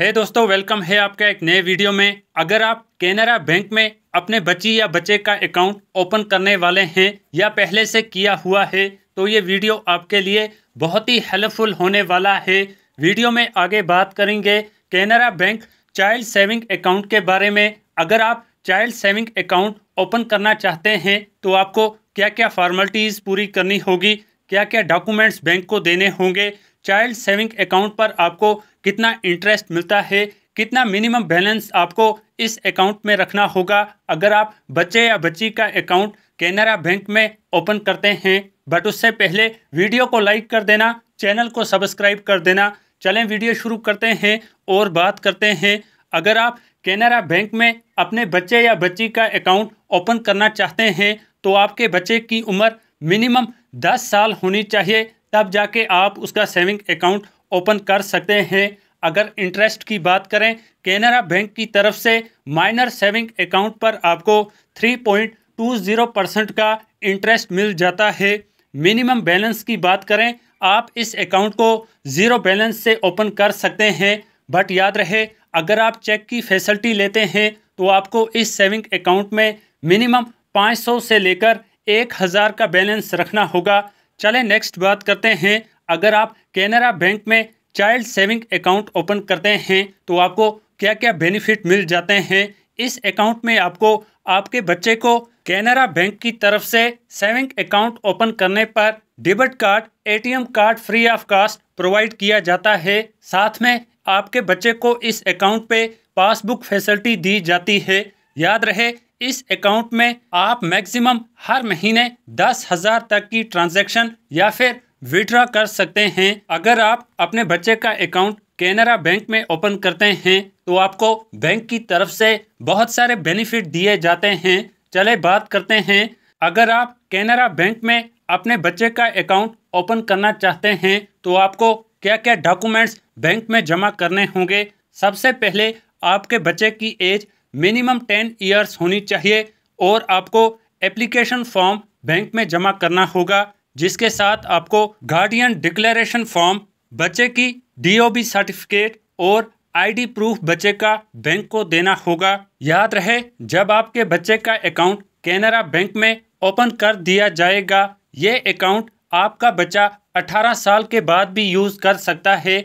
हे दोस्तों, वेलकम है आपका एक नए वीडियो में। अगर आप केनरा बैंक में अपने बच्ची या बच्चे का अकाउंट ओपन करने वाले हैं या पहले से किया हुआ है तो ये वीडियो आपके लिए बहुत ही हेल्पफुल होने वाला है। वीडियो में आगे बात करेंगे Canara bank child saving account के बारे में। अगर आप चाइल्ड सेविंग अकाउंट ओपन करना चाहते हैं तो आपको क्या क्या फॉर्मेलिटीज़ पूरी करनी होगी, क्या क्या डॉक्यूमेंट्स बैंक को देने होंगे, चाइल्ड सेविंग अकाउंट पर आपको कितना इंटरेस्ट मिलता है, कितना मिनिमम बैलेंस आपको इस अकाउंट में रखना होगा अगर आप बच्चे या बच्ची का अकाउंट केनरा बैंक में ओपन करते हैं। बट उससे पहले वीडियो को लाइक कर देना, चैनल को सब्सक्राइब कर देना। चलें वीडियो शुरू करते हैं और बात करते हैं। अगर आप केनरा बैंक में अपने बच्चे या बच्ची का अकाउंट ओपन करना चाहते हैं तो आपके बच्चे की उम्र मिनिमम 10 साल होनी चाहिए, तब जाके आप उसका सेविंग अकाउंट ओपन कर सकते हैं। अगर इंटरेस्ट की बात करें, केनरा बैंक की तरफ से माइनर सेविंग अकाउंट पर आपको 3.20% का इंटरेस्ट मिल जाता है। मिनिमम बैलेंस की बात करें, आप इस अकाउंट को ज़ीरो बैलेंस से ओपन कर सकते हैं। बट याद रहे, अगर आप चेक की फैसिलिटी लेते हैं तो आपको इस सेविंग अकाउंट में मिनिमम 500 से लेकर 1000 का बैलेंस रखना होगा। चलें नेक्स्ट बात करते हैं। अगर आप केनरा बैंक में चाइल्ड सेविंग अकाउंट ओपन करते हैं तो आपको क्या क्या बेनिफिट मिल जाते हैं। इस अकाउंट में आपको आपके बच्चे को केनरा बैंक की तरफ से सेविंग अकाउंट ओपन करने पर debit card, ATM card free of cost provide किया जाता है। साथ में आपके बच्चे को इस अकाउंट पे पासबुक फैसिलिटी दी जाती है। याद रहे, इस अकाउंट में आप मैक्सिमम हर महीने 10,000 तक की ट्रांजैक्शन या फिर विड्रॉ कर सकते हैं। अगर आप अपने बच्चे का अकाउंट केनरा बैंक में ओपन करते हैं तो आपको बैंक की तरफ से बहुत सारे बेनिफिट दिए जाते हैं। चले बात करते हैं। अगर आप केनरा बैंक में अपने बच्चे का अकाउंट ओपन करना चाहते हैं तो आपको क्या क्या डॉक्यूमेंट्स बैंक में जमा करने होंगे। सबसे पहले आपके बच्चे की एज मिनिमम 10 ईयर्स होनी चाहिए और आपको एप्लीकेशन फॉर्म बैंक में जमा करना होगा, जिसके साथ आपको गार्डियन डिक्लेरेशन फॉर्म, बच्चे की DOB सर्टिफिकेट और ID प्रूफ बच्चे का बैंक को देना होगा। याद रहे, जब आपके बच्चे का अकाउंट केनरा बैंक में ओपन कर दिया जाएगा, ये अकाउंट आपका बच्चा 18 साल के बाद भी यूज़ कर सकता है।